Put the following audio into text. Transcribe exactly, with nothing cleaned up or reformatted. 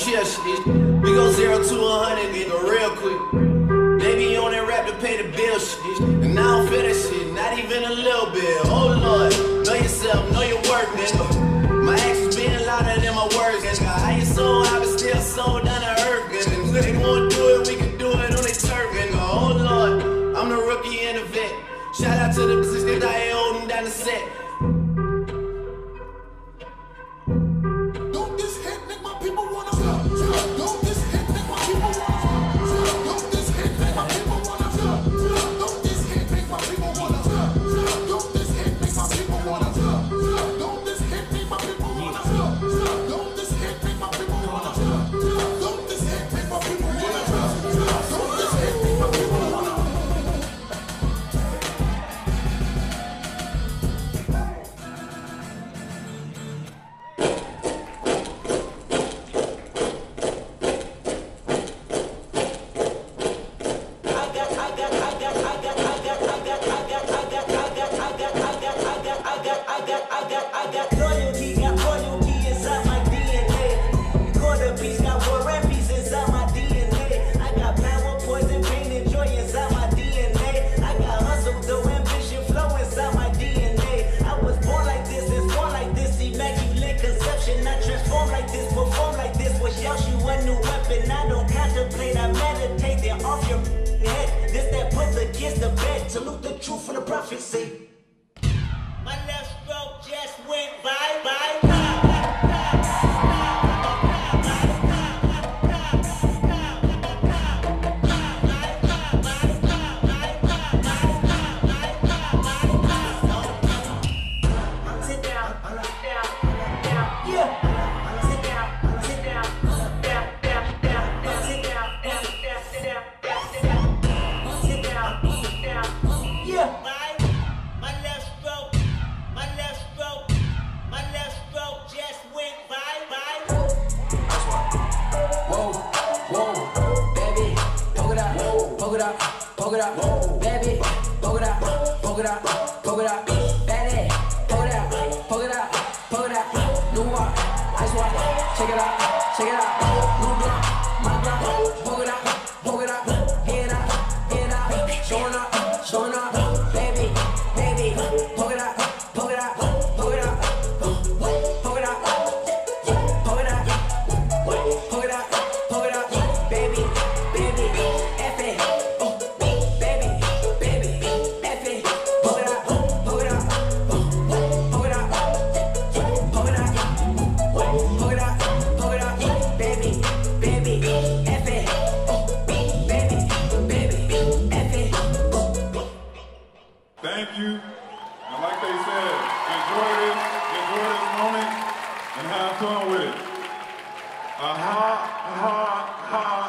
chill shit. We go zero to a hundred, nigga, real quick. They be on that rap to pay the bill shit. And I don't feel that shit, not even a little bit. Oh Lord, know yourself, know your work, nigga. My actions being louder than my words, nigga. I ain't sold, I been still sold down to earth, nigga. If they wanna do it, we can do it on their turf, nigga. Oh Lord, I'm the rookie and the vet. Shout out to the bitches that I ain't holding down the set. Ha ha ha.